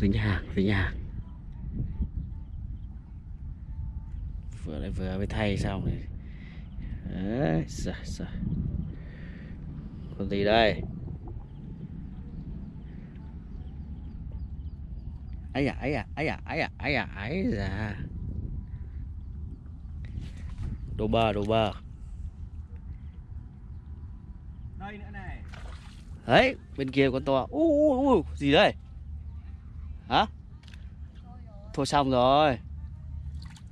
dính hàng vừa mới thay xong này. Đấy, sợ. Còn gì đây? Ấy à. Đồ bờ. Đây nữa này. Đấy, bên kia con to. Gì đây? Hả? Thôi xong rồi.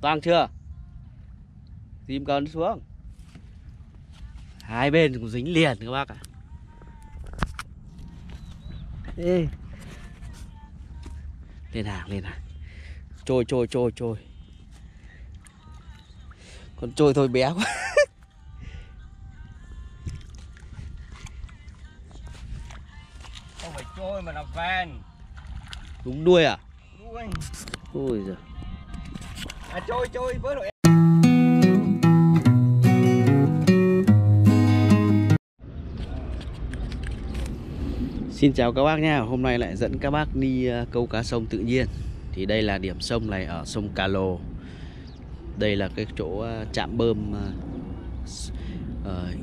Toang chưa? Dìm con xuống. Hai bên cũng dính liền các bác ạ. Ê. Lên hàng. Trôi. Con trôi thôi bé quá. Không phải trôi mà là ven. Đúng đuôi à? Đuôi. Ôi giời. À trôi với đội. Xin chào các bác nha, hôm nay lại dẫn các bác đi câu cá sông tự nhiên. Thì đây là điểm sông này ở sông Cà Lồ. Đây là cái chỗ trạm bơm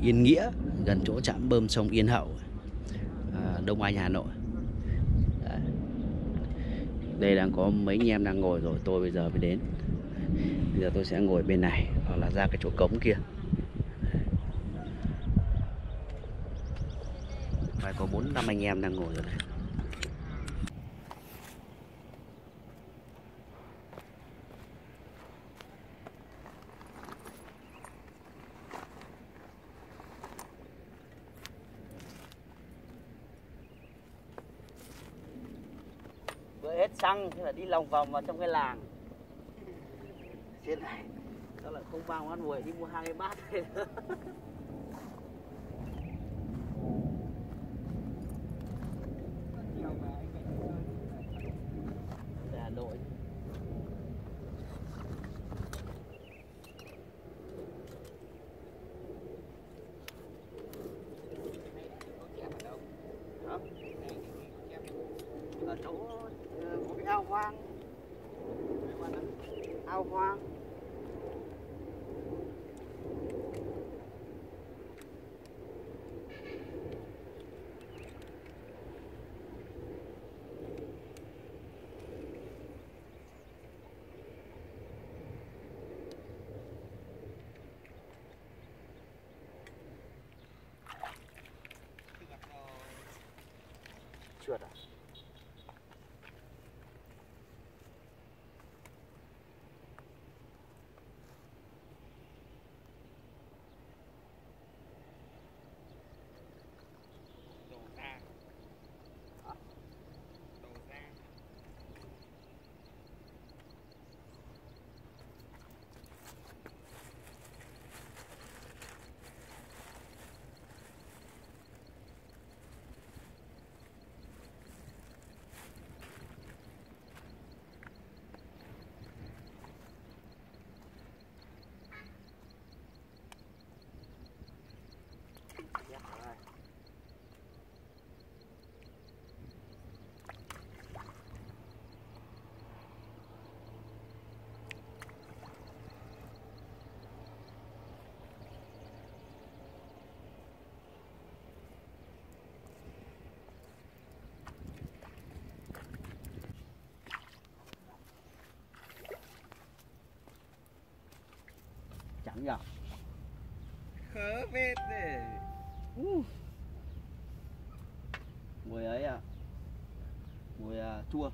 Yên Nghĩa, gần chỗ trạm bơm sông Yên Hậu, Đông Anh, Hà Nội. Đấy. Đây đang có mấy anh em đang ngồi rồi, tôi bây giờ mới đến. Bây giờ tôi sẽ ngồi bên này hoặc là ra cái chỗ cống kia. Phải có 4-5 anh em đang ngồi rồi này. Vừa hết xăng thế là đi lòng vòng vào trong cái làng. Trên này đó là không bao ăn muối, đi mua 2 bát. Ao hoang. Trượt à? Nhở? Khớ vết này. Mùi ấy à? Mùi chua.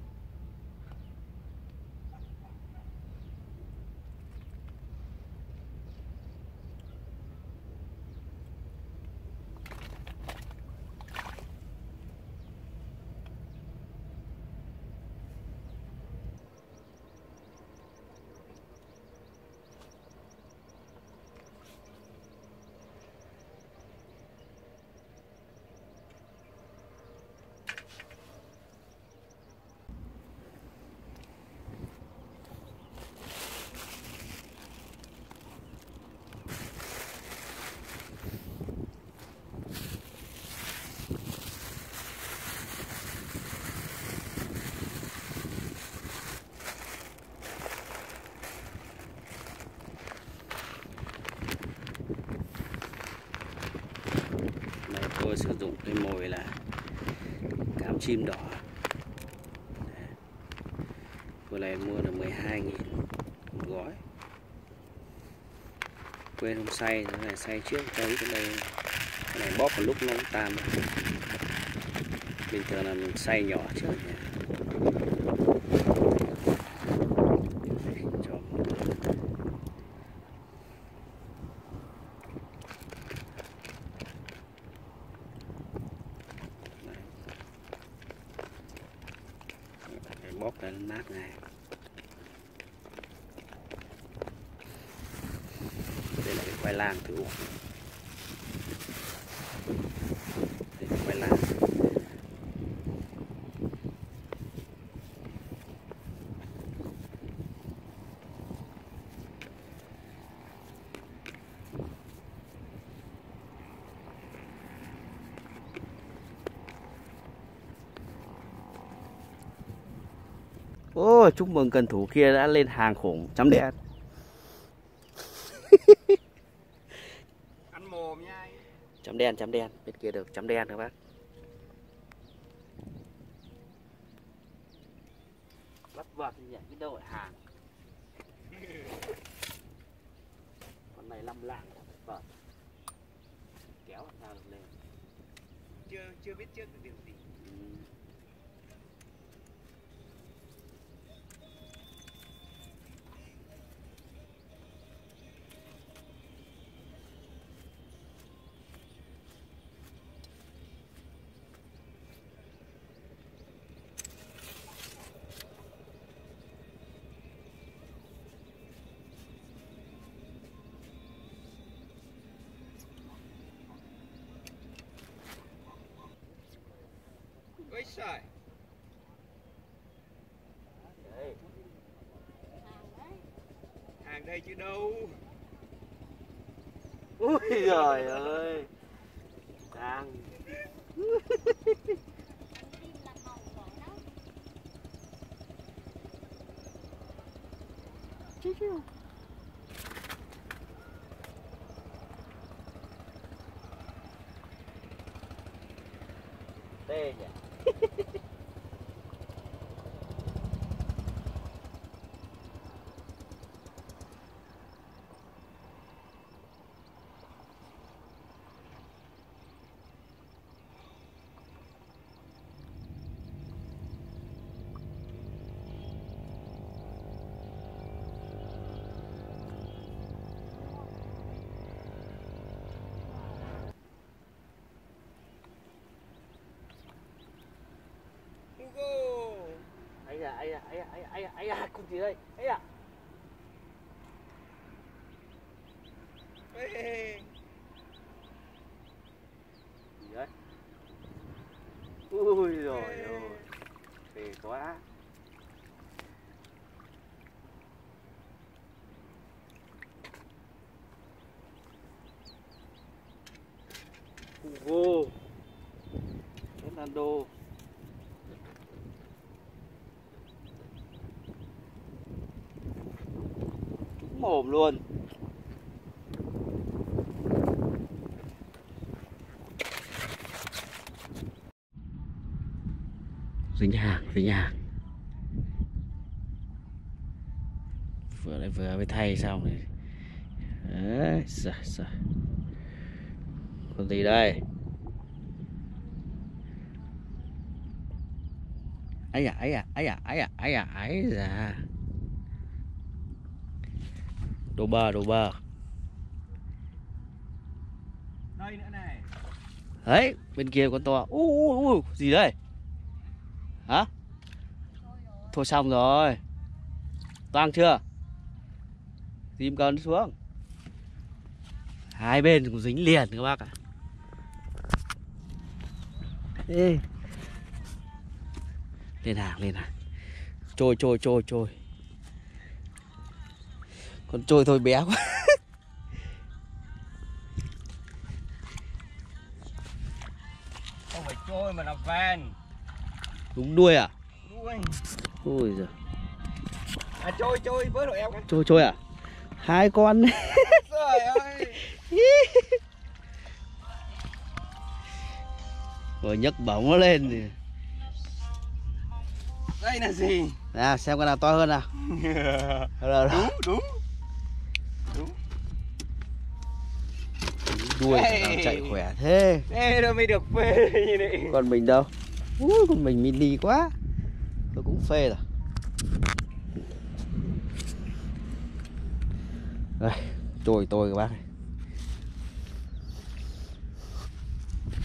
con chim đỏ. Vừa này mua là 12.000 một gói. Quên không xay, cái này xay trước tới cái này bóp vào lúc nó cũng tan. Bình thường là mình xay nhỏ trước nha. Bóp ra nát này. Đây là cái khoai lang thử uống. Đây là khoai lang. Ôi, chúc mừng cần thủ kia đã lên hàng khủng chấm đen. Ăn mồm nha. Chấm đen, bên kia được chấm đen các bác. Bắt vợt thì nhảy đến đâu ở hàng. Con này lăm lạng bắt vợt. Kéo làm sao được lên. Chưa biết trước cái điều gì. Đấy. Hàng đây chứ đâu. Ui giời ơi. Hàng. Chứ. Tê nhỉ. Ấy à, con gì đây? Ấy à. Gì đấy? Ui rồi ơi. Phê quá. Hugo. Ronaldo. Mồm luôn. Dính hàng. Vừa mới thay xong này. Đấy, sợ. Còn gì đây? Ấy à. Đồ bờ. Đây nữa này. Đấy, bên kia con to. Ui, gì đây? Hả? Thôi xong rồi. Toang chưa? Dìm cần xuống. Hai bên cũng dính liền các bác ạ. Ê. Lên hàng. Trôi. Con trôi thôi bé quá. Không phải trôi mà là ven. Đúng đuôi à? Đuôi. Ôi giời. À trôi với đội em. Trôi à? Hai con. Trời ơi. Rồi nhấc bóng nó lên. Đây là gì? Nè, xem cái nào to hơn nào. Đúng. Đuôi nào chạy khỏe thế. Ê, đâu mới được phê như này. Còn mình đâu? Ui, con mình mini quá. Tôi cũng phê rồi. Đây, trôi các bác này.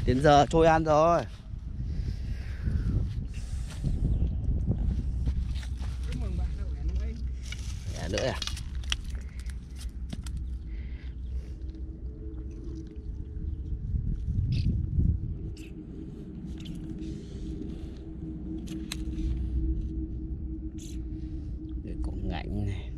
Đến giờ trôi ăn rồi. Để nữa à? Để cũng ngạnh này.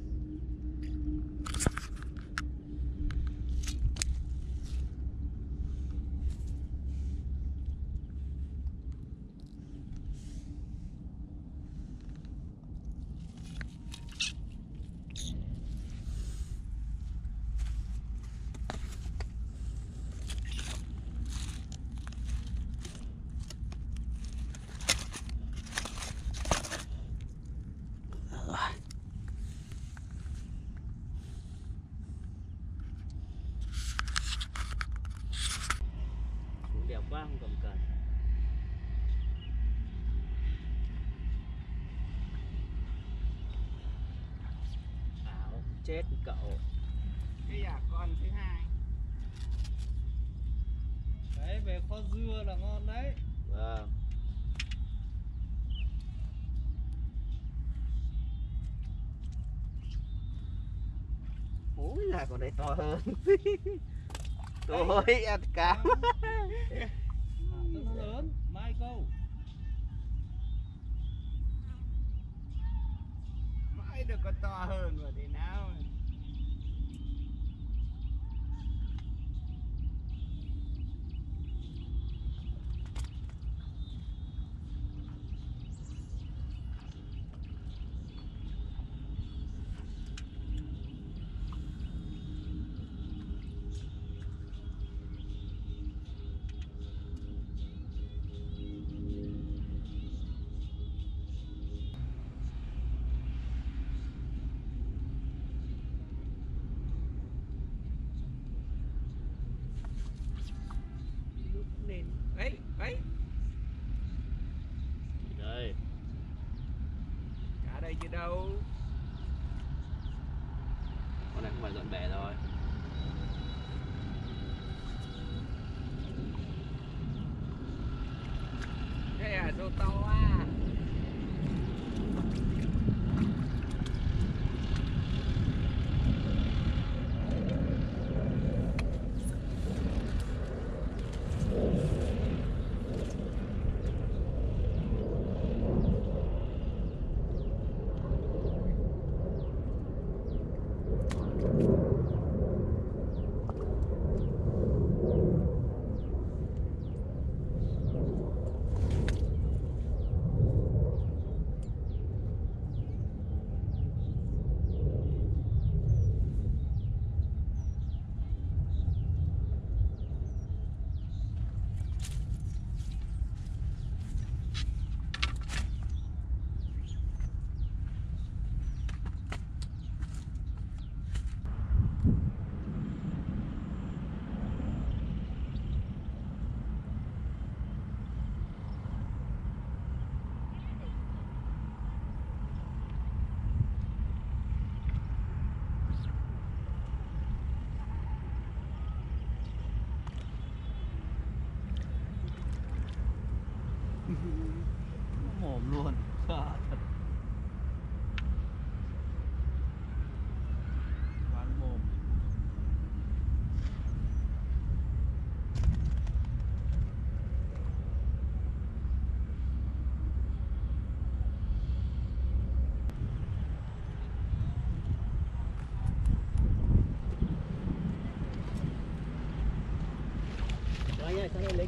Chết cậu. Đây là con thứ hai. Đấy, về kho dưa là ngon đấy. Vâng. Úi giời, con đấy to hơn. Tôi ăn cá. Nó lớn, mai câu. Mãi được con to hơn rồi thì nào. Chứ đâu. Con này cũng phải dọn bể rồi. Đây à, rô to à. Mồm luôn. Thật. Quán mồm. Đó nha, sao đây lấy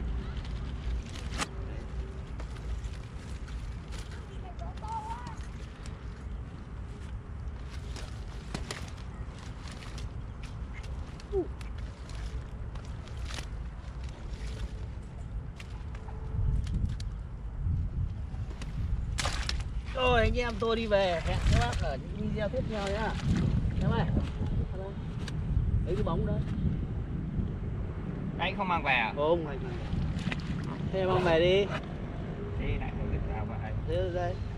Rồi anh em tôi đi về, hẹn các bác ở những video tiếp theo nhá. Em ơi, lấy cái bóng đó. Anh không mang về à? Không, anh mang về. Thế mang về đi. Đi lại không biết sao vậy. Thế đây.